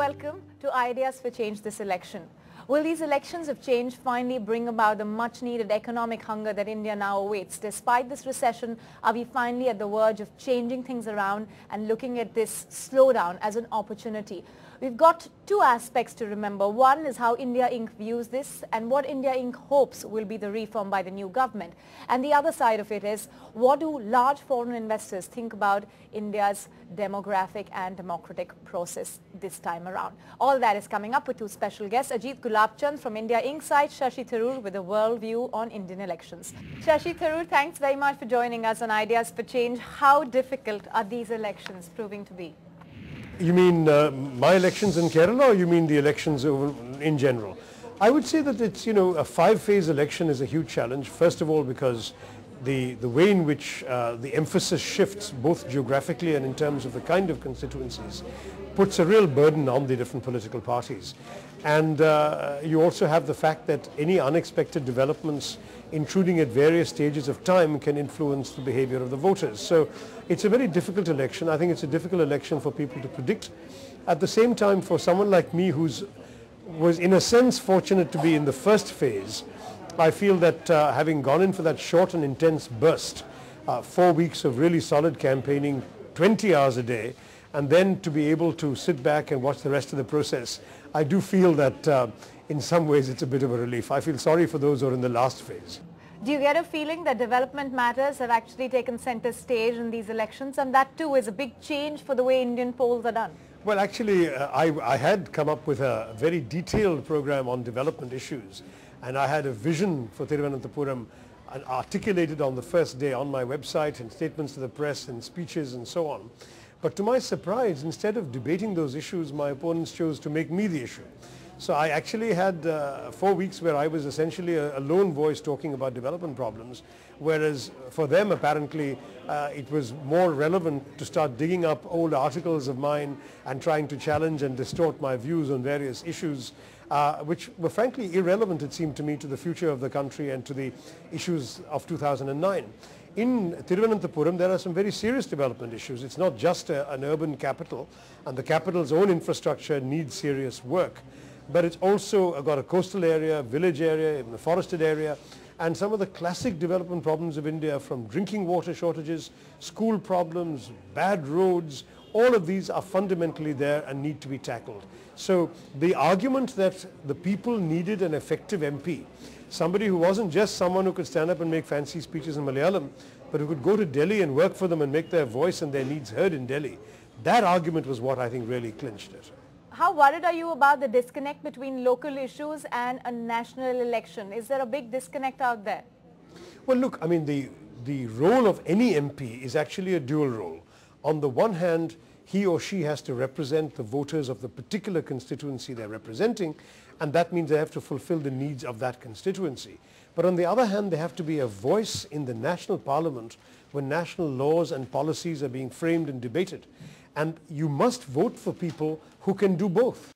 welcome to Ideas for Change this election. Will these elections of change finally bring about the much-needed economic hunger that India now awaits? Despite this recession, are we finally at the verge of changing things around and looking at this slowdown as an opportunity? We've got two aspects to remember. One is how India Inc. views this and what India Inc. hopes will be the reform by the new government. And the other side of it is, what do large foreign investors think about India's demographic and democratic process this time around? All that is coming up with two special guests, Ajit Gulabchand from India Inc. side, Shashi Tharoor with a world view on Indian elections. Shashi Tharoor, thanks very much for joining us on Ideas for Change. How difficult are these elections proving to be? You mean my elections in Kerala, or you mean the elections in general? I would say that it's, you know, a five-phase election is a huge challenge. First of all, because the way in which the emphasis shifts both geographically and in terms of the kind of constituencies puts a real burden on the different political parties. And you also have the fact that any unexpected developments intruding at various stages of time can influence the behavior of the voters. So it's a very difficult election. I think it's a difficult election for people to predict. At the same time, for someone like me who was in a sense fortunate to be in the first phase, I feel that having gone in for that short and intense burst, 4 weeks of really solid campaigning, 20 hours a day, and then to be able to sit back and watch the rest of the process, I do feel that in some ways it's a bit of a relief. I feel sorry for those who are in the last phase. Do you get a feeling that development matters have actually taken center stage in these elections, and that too is a big change for the way Indian polls are done? Well, actually, I had come up with a very detailed program on development issues, and I had a vision for Thiruvananthapuram and articulated on the first day on my website and statements to the press and speeches and so on. But to my surprise, instead of debating those issues, my opponents chose to make me the issue. So I actually had 4 weeks where I was essentially a lone voice talking about development problems, whereas for them apparently it was more relevant to start digging up old articles of mine and trying to challenge and distort my views on various issues, which were frankly irrelevant, it seemed to me, to the future of the country and to the issues of 2009. In Thiruvananthapuram, there are some very serious development issues. It's not just an urban capital, and the capital's own infrastructure needs serious work. But it's also got a coastal area, village area, even a forested area, and some of the classic development problems of India, from drinking water shortages, school problems, bad roads, all of these are fundamentally there and need to be tackled. So the argument that the people needed an effective MP, somebody who wasn't just someone who could stand up and make fancy speeches in Malayalam, but who could go to Delhi and work for them and make their voice and their needs heard in Delhi, that argument was what I think really clinched it. How worried are you about the disconnect between local issues and a national election? Is there a big disconnect out there? Well, look, I mean, the role of any MP is actually a dual role. On the one hand, he or she has to represent the voters of the particular constituency they're representing, and that means they have to fulfill the needs of that constituency. But on the other hand, they have to be a voice in the national parliament when national laws and policies are being framed and debated. And you must vote for people who can do both.